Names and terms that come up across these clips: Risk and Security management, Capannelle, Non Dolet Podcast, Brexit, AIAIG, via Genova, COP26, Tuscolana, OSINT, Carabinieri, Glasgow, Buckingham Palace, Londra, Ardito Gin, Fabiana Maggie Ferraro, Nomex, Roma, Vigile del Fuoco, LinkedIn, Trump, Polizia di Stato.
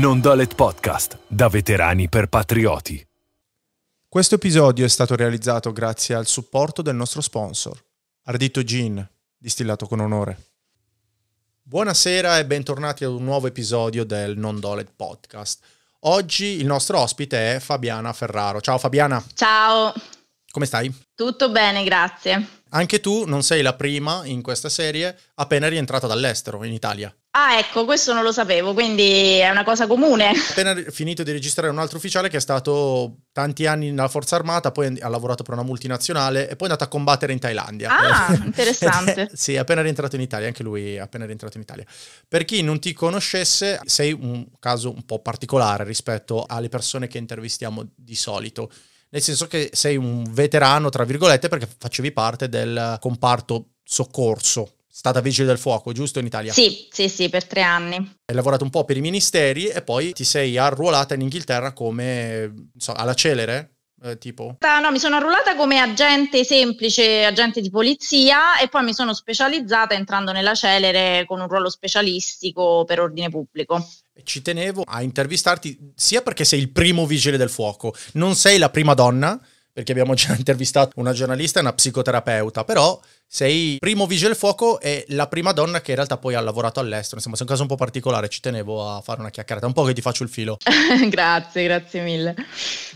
Non Dolet Podcast, da veterani per patrioti. Questo episodio è stato realizzato grazie al supporto del nostro sponsor, Ardito Gin, distillato con onore. Buonasera e bentornati ad un nuovo episodio del Non Dolet Podcast. Oggi il nostro ospite è Fabiana Ferraro. Ciao Fabiana. Ciao. Come stai? Tutto bene, grazie. Anche tu non sei la prima in questa serie appena rientrata dall'estero, in Italia. Ah, ecco, questo non lo sapevo, quindi è una cosa comune. Appena finito di registrare un altro ufficiale che è stato tanti anni nella Forza Armata, poi ha lavorato per una multinazionale e poi è andato a combattere in Thailandia. Ah, interessante. Sì, appena rientrato in Italia, anche lui è appena rientrato in Italia. Per chi non ti conoscesse, sei un caso un po' particolare rispetto alle persone che intervistiamo di solito. Nel senso che sei un veterano, tra virgolette, perché facevi parte del comparto soccorso. Stata Vigile del Fuoco, giusto, in Italia? Sì, per 3 anni. Hai lavorato un po' per i ministeri e poi ti sei arruolata in Inghilterra come, non so, alla Celere? Tipo? No, mi sono arruolata come agente semplice, agente di polizia, e poi mi sono specializzata entrando nella Celere con un ruolo specialistico per ordine pubblico. Ci tenevo a intervistarti sia perché sei il primo vigile del fuoco, non sei la prima donna, perché abbiamo già intervistato una giornalista e una psicoterapeuta, però sei il primo vigile del fuoco e la prima donna che in realtà poi ha lavorato all'estero. Insomma, sei un caso un po' particolare, ci tenevo a fare una chiacchierata, un po' che ti faccio il filo. Grazie mille.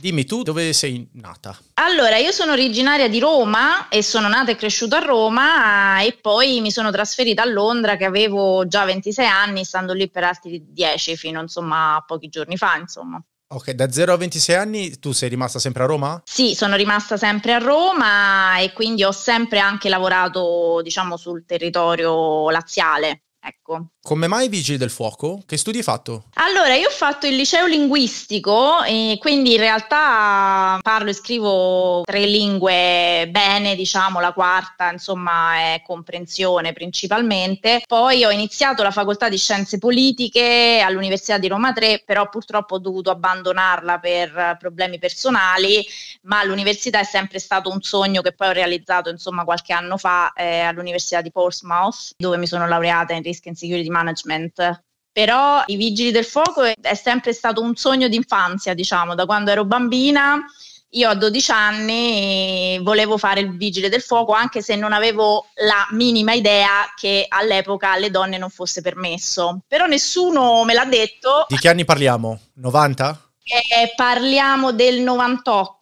Dimmi tu dove sei nata? Allora, io sono originaria di Roma e sono nata e cresciuta a Roma e poi mi sono trasferita a Londra, che avevo già 26 anni, stando lì per altri 10 fino, insomma, a pochi giorni fa, insomma. Ok, da 0 a 26 anni tu sei rimasta sempre a Roma? Sì, sono rimasta sempre a Roma e quindi ho sempre anche lavorato, diciamo, sul territorio laziale, ecco. Come mai Vigili del Fuoco? Che studi hai fatto? Allora, io ho fatto il liceo linguistico e quindi in realtà parlo e scrivo 3 lingue bene, diciamo, la quarta, insomma, è comprensione principalmente. Poi ho iniziato la facoltà di scienze politiche all'Università di Roma 3, però purtroppo ho dovuto abbandonarla per problemi personali, ma l'università è sempre stato un sogno che poi ho realizzato, insomma, qualche anno fa all'Università di Portsmouth, dove mi sono laureata in Risk and Security management. Però i Vigili del Fuoco è sempre stato un sogno d'infanzia, diciamo, da quando ero bambina. Io a 12 anni volevo fare il Vigile del Fuoco, anche se non avevo la minima idea che all'epoca alle donne non fosse permesso. Però nessuno me l'ha detto. Di che anni parliamo? 90? Parliamo del 98.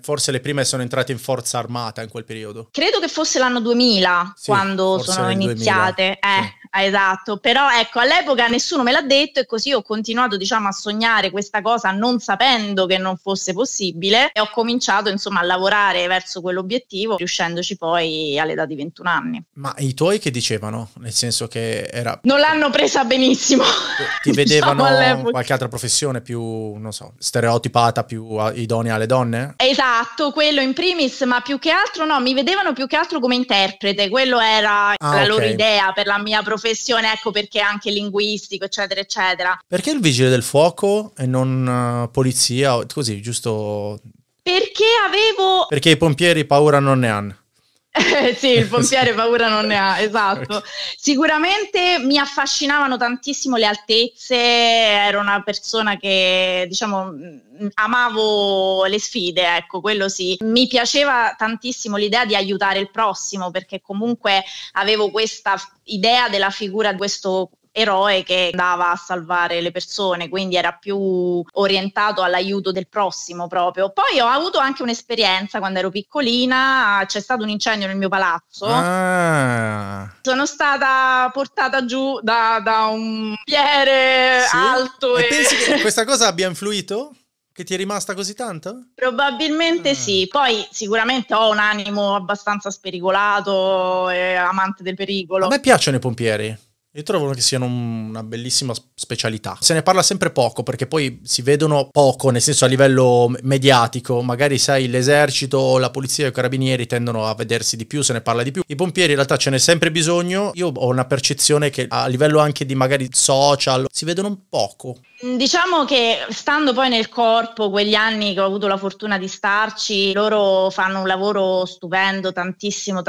Forse le prime sono entrate in Forza Armata in quel periodo. Credo che fosse l'anno 2000, sì, quando sono iniziate. Sì. Esatto, però ecco, all'epoca nessuno me l'ha detto e così ho continuato, diciamo, a sognare questa cosa non sapendo che non fosse possibile e ho cominciato, insomma, a lavorare verso quell'obiettivo, riuscendoci poi all'età di 21 anni. Ma i tuoi che dicevano? Nel senso che era... Non l'hanno presa benissimo. Ti vedevano, diciamo, qualche altra professione più, non so, stereotipata, più idonea alle donne? Esatto, quello in primis, ma più che altro no, mi vedevano più che altro come interprete, quello era la loro idea per la mia professione, ecco perché anche linguistico, eccetera, eccetera. Perché il vigile del fuoco e non polizia, così, giusto? Perché i pompieri paura non ne hanno. Sì, il pompiere paura non ne ha, esatto. Sicuramente mi affascinavano tantissimo le altezze, ero una persona che, diciamo, amavo le sfide, ecco, quello sì. Mi piaceva tantissimo l'idea di aiutare il prossimo, perché comunque avevo questa idea della figura di questo eroe che andava a salvare le persone, quindi era più orientato all'aiuto del prossimo proprio. Poi ho avuto anche un'esperienza quando ero piccolina, c'è stato un incendio nel mio palazzo. Sono stata portata giù da un piere, sì, alto. E pensi che questa cosa abbia influito? Che ti è rimasta così tanto? Probabilmente sì, poi sicuramente ho un animo abbastanza spericolato, amante del pericolo. A me piacciono i pompieri. Io trovo che siano una bellissima specialità. Se ne parla sempre poco perché poi si vedono poco, nel senso a livello mediatico. Magari, sai, l'esercito, la polizia e i carabinieri tendono a vedersi di più, se ne parla di più. I pompieri in realtà ce n'è sempre bisogno. Io ho una percezione che a livello anche di magari social si vedono poco. Diciamo che stando poi nel corpo, quegli anni che ho avuto la fortuna di starci, loro fanno un lavoro stupendo, tantissimo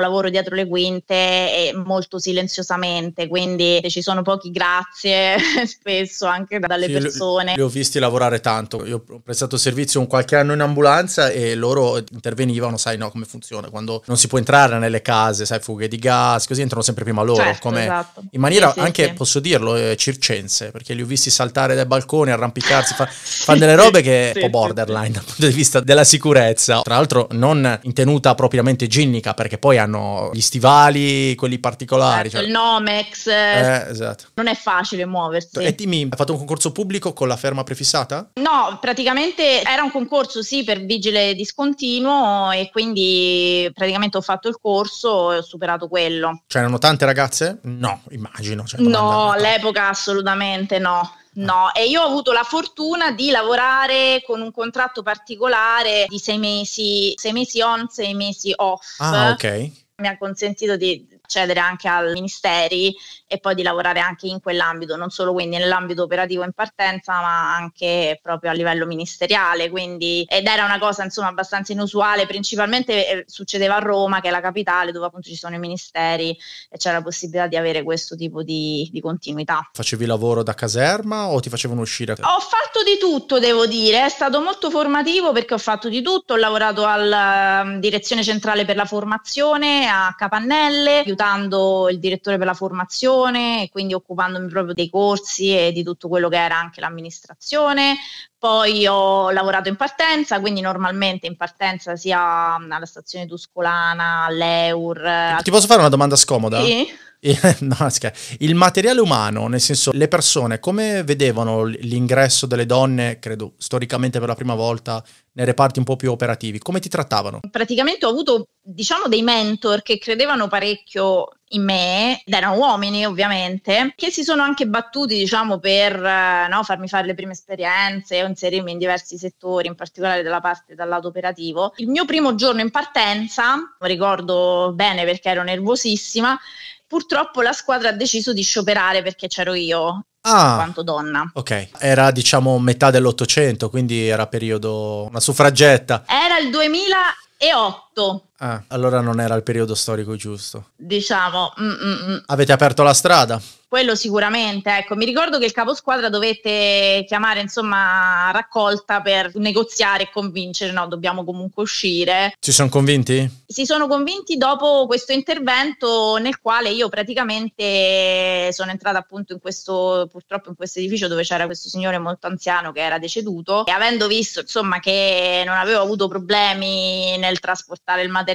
lavoro dietro le quinte e molto silenziosamente. niente, quindi ci sono pochi grazie spesso anche dalle persone. Li ho visti lavorare tanto, io ho prestato servizio un qualche anno in ambulanza e loro intervenivano, sai no, come funziona, quando non si può entrare nelle case, sai, fughe di gas, così entrano sempre prima loro, certo, come esatto. In maniera sì, anche, sì, posso dirlo, circense, perché li ho visti saltare dai balconi, arrampicarsi, fanno delle robe che è un po' borderline dal punto di vista della sicurezza, tra l'altro non in tenuta propriamente ginnica, perché poi hanno gli stivali, quelli particolari, certo, cioè il Nomex, esatto. Non è facile muoversi. E dimmi, hai fatto un concorso pubblico con la ferma prefissata? No, praticamente era un concorso sì per vigile discontinuo e quindi praticamente ho fatto il corso e ho superato quello. Cioè erano tante ragazze? No, immagino. Cioè, no, all'epoca assolutamente no. No, e io ho avuto la fortuna di lavorare con un contratto particolare di 6 mesi on, 6 mesi off. Ah, ok. Mi ha consentito di accedere anche al ministeri e poi di lavorare anche in quell'ambito, non solo quindi nell'ambito operativo in partenza, ma anche proprio a livello ministeriale, quindi, ed era una cosa insomma abbastanza inusuale, principalmente succedeva a Roma, che è la capitale, dove appunto ci sono i ministeri e c'era la possibilità di avere questo tipo di continuità. Facevi lavoro da caserma o ti facevano uscire? Ho fatto di tutto, devo dire, è stato molto formativo perché ho fatto di tutto, ho lavorato alla direzione centrale per la formazione a Capannelle, aiutando il direttore per la formazione e quindi occupandomi proprio dei corsi e di tutto quello che era anche l'amministrazione. Poi ho lavorato in partenza, quindi normalmente in partenza sia alla stazione Tuscolana, all'EUR. Ti posso fare una domanda scomoda? Sì. No, il materiale umano, nel senso le persone, come vedevano l'ingresso delle donne, credo storicamente per la prima volta, nei reparti un po' più operativi? Come ti trattavano? Praticamente ho avuto, diciamo, dei mentor che credevano parecchio in me, ed erano uomini ovviamente, che si sono anche battuti, diciamo, per farmi fare le prime esperienze o inserirmi in diversi settori, in particolare dal lato operativo. Il mio primo giorno in partenza, lo ricordo bene perché ero nervosissima, purtroppo la squadra ha deciso di scioperare perché c'ero io. Ah, quanto donna. Ok, era diciamo metà dell'Ottocento, quindi era periodo, una suffragetta. Era il 2008. Ah, allora non era il periodo storico giusto. Diciamo. Avete aperto la strada? Quello sicuramente, ecco, mi ricordo che il caposquadra dovette chiamare insomma raccolta per negoziare e convincere, no, dobbiamo comunque uscire. Ci sono convinti? Si sono convinti dopo questo intervento nel quale io praticamente sono entrata appunto in questo, purtroppo in questo edificio dove c'era questo signore molto anziano che era deceduto, e avendo visto insomma che non avevo avuto problemi nel trasportare il materiale,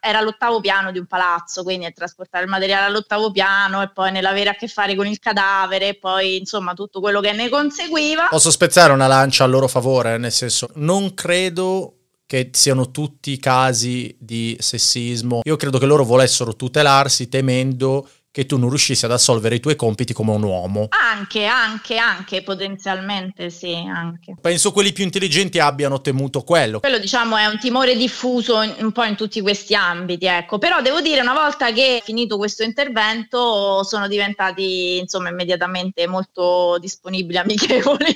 era l'8° piano di un palazzo, quindi nel trasportare il materiale all'8° piano e poi nell'avere a che fare con il cadavere, poi insomma tutto quello che ne conseguiva. Posso spezzare una lancia a loro favore, nel senso non credo che siano tutti casi di sessismo, io credo che loro volessero tutelarsi temendo che tu non riuscissi ad assolvere i tuoi compiti come un uomo. Anche, potenzialmente sì, anche. Penso quelli più intelligenti abbiano temuto quello. Quello diciamo è un timore diffuso un po' in tutti questi ambiti, ecco. Però devo dire, una volta che è finito questo intervento sono diventati insomma immediatamente molto disponibili, amichevoli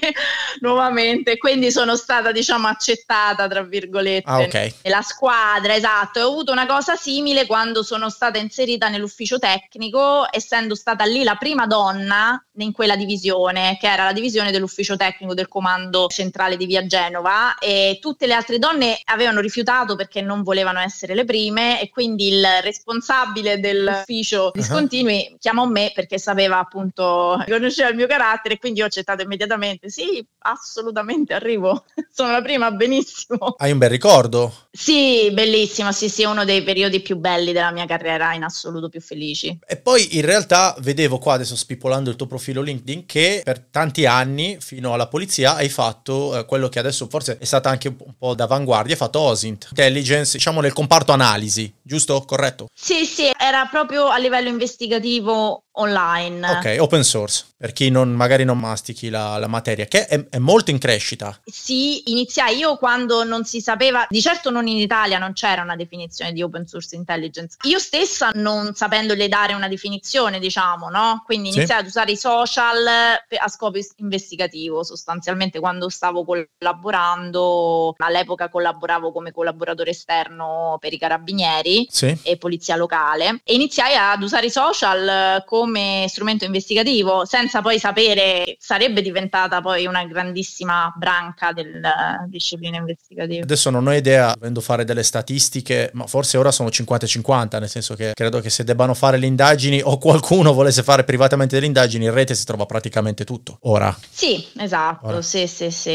nuovamente, quindi sono stata diciamo accettata tra virgolette. Ah, ok. La squadra, esatto, e ho avuto una cosa simile quando sono stata inserita nell'ufficio tecnico, essendo stata lì la prima donna in quella divisione, che era la divisione dell'ufficio tecnico del comando centrale di via Genova, e tutte le altre donne avevano rifiutato perché non volevano essere le prime, e quindi il responsabile dell'ufficio discontinui chiamò me perché sapeva appunto, conosceva il mio carattere, e quindi ho accettato immediatamente, sì assolutamente arrivo, sono la prima, benissimo. Hai un bel ricordo? Sì, bellissimo, sì, uno dei periodi più belli della mia carriera, in assoluto, più felici. E poi in realtà vedevo qua, adesso spipolando il tuo profilo LinkedIn, che per tanti anni fino alla polizia hai fatto quello che adesso forse è stata anche un po' d'avanguardia, hai fatto OSINT, intelligence, diciamo nel comparto analisi, giusto? Corretto? Sì, era proprio a livello investigativo online. Ok, open source, per chi magari non mastichi la materia, che è molto in crescita. Sì, iniziai io quando non si sapeva, di certo non in Italia non c'era una definizione di open source intelligence. Io stessa non sapendole dare una definizione, diciamo, no? Quindi iniziai ad usare i social a scopo investigativo, sostanzialmente quando stavo collaborando, all'epoca collaboravo come collaboratore esterno per i Carabinieri e polizia locale, e iniziai ad usare i social come strumento investigativo, senza poi sapere che sarebbe diventata poi una grandissima branca della disciplina investigativa. Adesso non ho idea, dovendo fare delle statistiche, ma forse ora sono 50-50, nel senso che credo che se debbano fare le indagini o qualcuno volesse fare privatamente delle indagini, in rete si trova praticamente tutto ora. Sì, esatto, ora. Sì.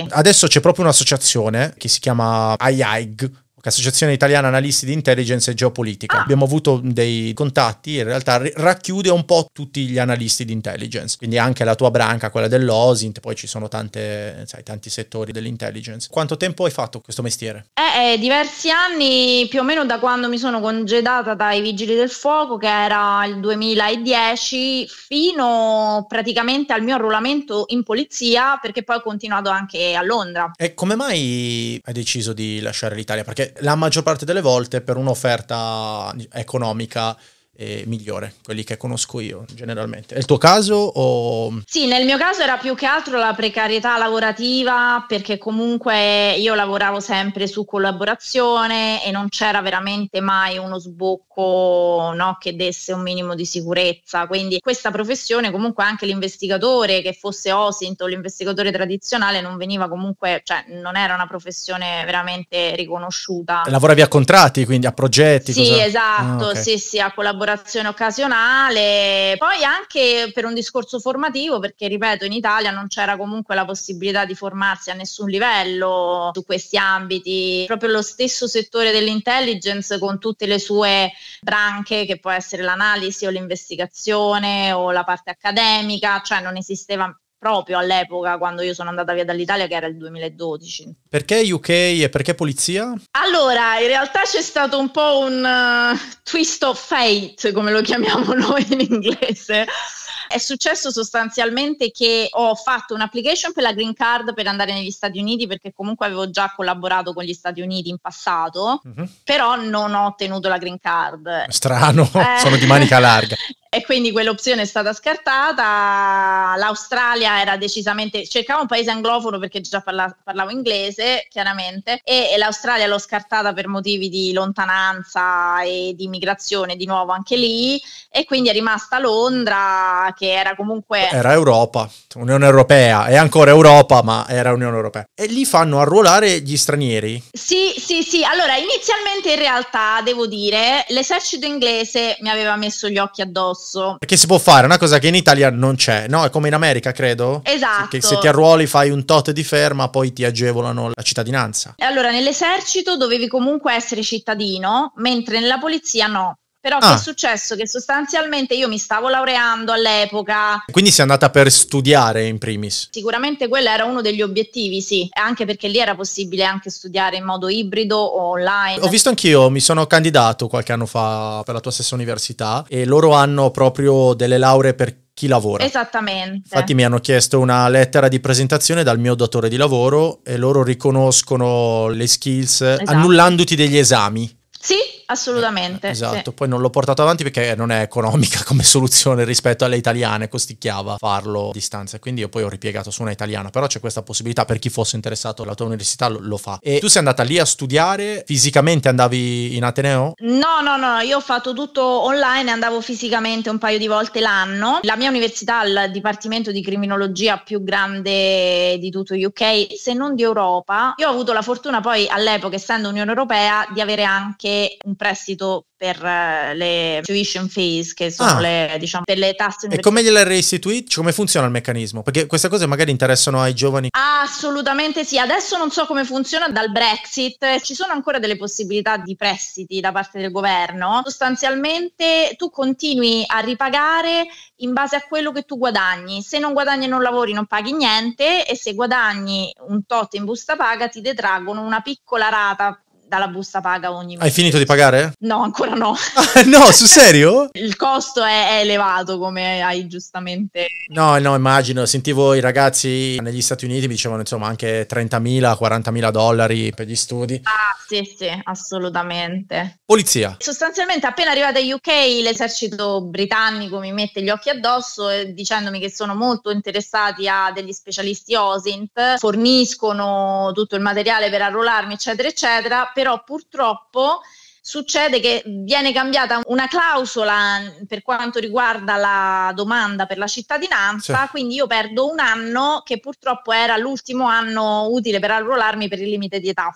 Adesso c'è proprio un'associazione che si chiama AIAIG, Associazione Italiana Analisti di Intelligence e Geopolitica. Abbiamo avuto dei contatti, in realtà racchiude un po' tutti gli analisti di intelligence, quindi anche la tua branca, quella dell'OSINT, poi ci sono tanti settori dell'intelligence. Quanto tempo hai fatto questo mestiere? Diversi anni, più o meno da quando mi sono congedata dai Vigili del Fuoco, che era il 2010, fino praticamente al mio arruolamento in polizia, perché poi ho continuato anche a Londra. E come mai hai deciso di lasciare l'Italia? Perché la maggior parte delle volte per un'offerta economica migliore, quelli che conosco io generalmente. È il tuo caso o... Sì, nel mio caso era più che altro la precarietà lavorativa, perché comunque io lavoravo sempre su collaborazione e non c'era veramente mai uno sbocco, no, che desse un minimo di sicurezza. Quindi questa professione, comunque anche l'investigatore, che fosse OSINT o l'investigatore tradizionale, non veniva comunque, cioè non era una professione veramente riconosciuta. Lavoravi a contratti, quindi a progetti? Sì, cosa... esatto, okay. sì, a collaborazione occasionale, poi anche per un discorso formativo, perché ripeto, in Italia non c'era comunque la possibilità di formarsi a nessun livello su questi ambiti. Proprio lo stesso settore dell'intelligence, con tutte le sue branche, che può essere l'analisi o l'investigazione o la parte accademica, cioè non esisteva proprio all'epoca quando io sono andata via dall'Italia, che era il 2012. Perché UK e perché polizia? Allora, in realtà c'è stato un po' un twist of fate, come lo chiamiamo noi in inglese. È successo sostanzialmente che ho fatto un'application per la green card per andare negli Stati Uniti, perché comunque avevo già collaborato con gli Stati Uniti in passato, però non ho ottenuto la green card. Strano, sono di manica larga. E quindi quell'opzione è stata scartata. L'Australia era decisamente... cercavo un paese anglofono, perché già parlavo inglese, chiaramente, e l'Australia l'ho scartata per motivi di lontananza e di immigrazione, di nuovo anche lì, e quindi è rimasta Londra, che era comunque... Era Europa, Unione Europea, è ancora Europa, ma era Unione Europea. E lì fanno arruolare gli stranieri? Sì. Allora, inizialmente in realtà, devo dire, l'esercito inglese mi aveva messo gli occhi addosso. Perché si può fare una cosa che in Italia non c'è, no? È come in America, credo. Esatto. Che se ti arruoli fai un tot di ferma, poi ti agevolano la cittadinanza. E allora, nell'esercito dovevi comunque essere cittadino, mentre nella polizia no. Però che è successo? Che sostanzialmente io mi stavo laureando all'epoca. Quindi sei andata per studiare in primis? Sicuramente quello era uno degli obiettivi, sì. Anche perché lì era possibile anche studiare in modo ibrido o online. Ho visto anch'io, mi sono candidato qualche anno fa per la tua stessa università e loro hanno proprio delle lauree per chi lavora. Esattamente. Infatti mi hanno chiesto una lettera di presentazione dal mio datore di lavoro e loro riconoscono le skills, esatto, annullandoti degli esami. Sì, assolutamente. Esatto, sì. Poi non l'ho portato avanti perché non è economica come soluzione rispetto alle italiane, costicchiava farlo a distanza, quindi io poi ho ripiegato su una italiana, però c'è questa possibilità per chi fosse interessato alla tua università, lo fa. E tu sei andata lì a studiare, fisicamente andavi in Ateneo? No, io ho fatto tutto online, andavo fisicamente un paio di volte l'anno. La mia università ha il dipartimento di criminologia più grande di tutto UK, se non di Europa. Io ho avuto la fortuna poi all'epoca, essendo Unione Europea, di avere anche un prestito per le tuition fees, che sono le, diciamo, per le tasse. E come gliele restituisci? Come funziona il meccanismo? Perché queste cose magari interessano ai giovani. Assolutamente sì. Adesso non so come funziona dal Brexit. Ci sono ancora delle possibilità di prestiti da parte del governo. Sostanzialmente tu continui a ripagare in base a quello che tu guadagni. Se non guadagni e non lavori non paghi niente, e se guadagni un tot in busta paga ti detraggono una piccola rata dalla busta paga ogni mese. Hai finito di pagare? No, ancora no. No, sul serio? Il costo è elevato, come hai giustamente... No, immagino. Sentivo i ragazzi negli Stati Uniti, mi dicevano insomma anche $30,000-$40,000 per gli studi. Sì, assolutamente. Polizia. Sostanzialmente appena arrivata in UK l'esercito britannico mi mette gli occhi addosso dicendomi che sono molto interessati a degli specialisti OSINT, forniscono tutto il materiale per arruolarmi, eccetera, eccetera. Però purtroppo succede che viene cambiata una clausola per quanto riguarda la domanda per la cittadinanza, sì. Quindi io perdo un anno che purtroppo era l'ultimo anno utile per arruolarmi per il limite di età.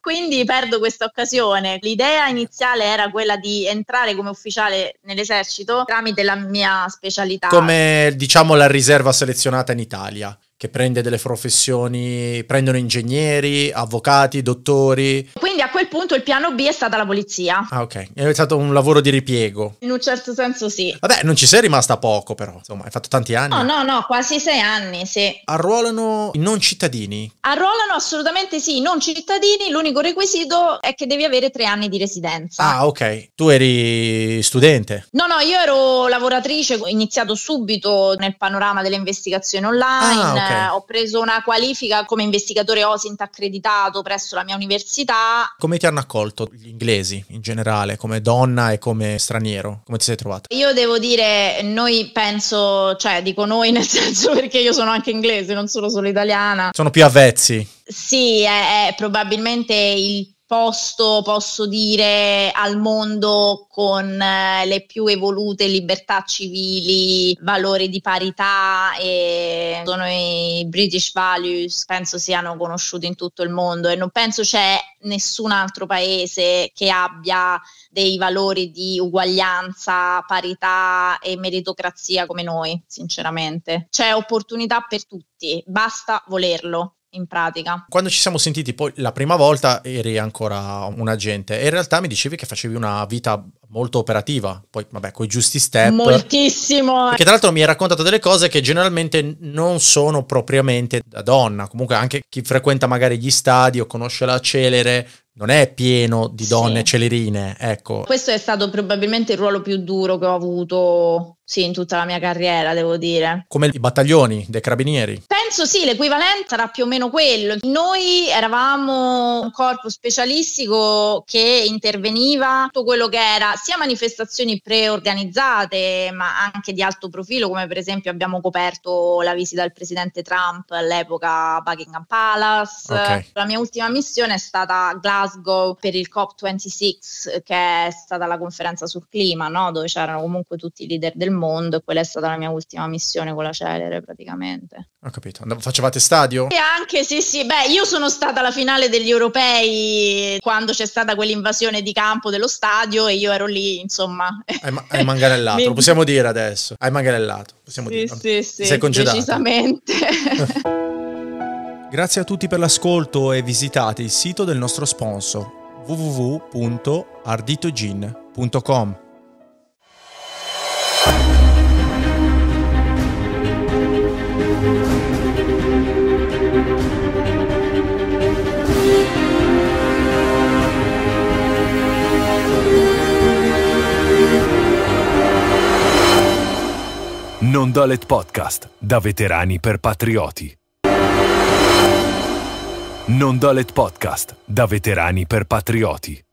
Quindi perdo questa occasione. L'idea iniziale era quella di entrare come ufficiale nell'esercito tramite la mia specialità. Come diciamo la riserva selezionata in Italia, che prende delle professioni, prendono ingegneri, avvocati, dottori. Quindi a quel punto il piano B è stata la polizia. Ah ok, è stato un lavoro di ripiego. In un certo senso sì. Vabbè, non ci sei rimasta poco però, insomma hai fatto tanti anni. No, quasi 6 anni, sì. Arruolano i non cittadini? Arruolano assolutamente sì, i non cittadini, l'unico requisito è che devi avere 3 anni di residenza. Ah ok, tu eri studente? No, io ero lavoratrice, ho iniziato subito nel panorama delle investigazioni online. Okay. Ho preso una qualifica come investigatore OSINT accreditato presso la mia università. Come ti hanno accolto gli inglesi in generale, come donna e come straniero? Come ti sei trovata? Io devo dire, noi penso, cioè dico noi nel senso perché io sono anche inglese, non sono solo italiana. Sono più avvezzi. Sì, è probabilmente il posto, posso dire, al mondo con le più evolute libertà civili, valori di parità, e sono i British values, penso siano conosciuti in tutto il mondo e non penso c'è nessun altro paese che abbia dei valori di uguaglianza, parità e meritocrazia come noi, sinceramente. C'è opportunità per tutti, basta volerlo. In pratica. Quando ci siamo sentiti poi la prima volta eri ancora un agente e in realtà mi dicevi che facevi una vita molto operativa, poi vabbè coi giusti step. Moltissimo! Che tra l'altro mi hai raccontato delle cose che generalmente non sono propriamente da donna, comunque anche chi frequenta magari gli stadi o conosce la Celere non è pieno di donne celerine, ecco. Questo è stato probabilmente il ruolo più duro che ho avuto... Sì, in tutta la mia carriera, devo dire. Come i battaglioni dei Carabinieri? Penso sì, l'equivalente sarà più o meno quello. Noi eravamo un corpo specialistico che interveniva tutto quello che era sia manifestazioni preorganizzate, ma anche di alto profilo, come per esempio abbiamo coperto la visita del presidente Trump all'epoca a Buckingham Palace. Okay. La mia ultima missione è stata a Glasgow per il COP26, che è stata la conferenza sul clima, no? Dove c'erano comunque tutti i leader del mondo, e quella è stata la mia ultima missione con la Celere praticamente. Ho capito. Facevate stadio? E anche sì, beh io sono stata alla finale degli europei quando c'è stata quell'invasione di campo dello stadio e io ero lì, insomma. Hai manganellato, lo possiamo dire adesso, hai manganellato, possiamo dire. Sì, sei congedata. Decisamente. Grazie a tutti per l'ascolto e visitate il sito del nostro sponsor www.arditogin.com. Non Dolet Podcast, da veterani per patrioti. Non Dolet Podcast, da veterani per patrioti.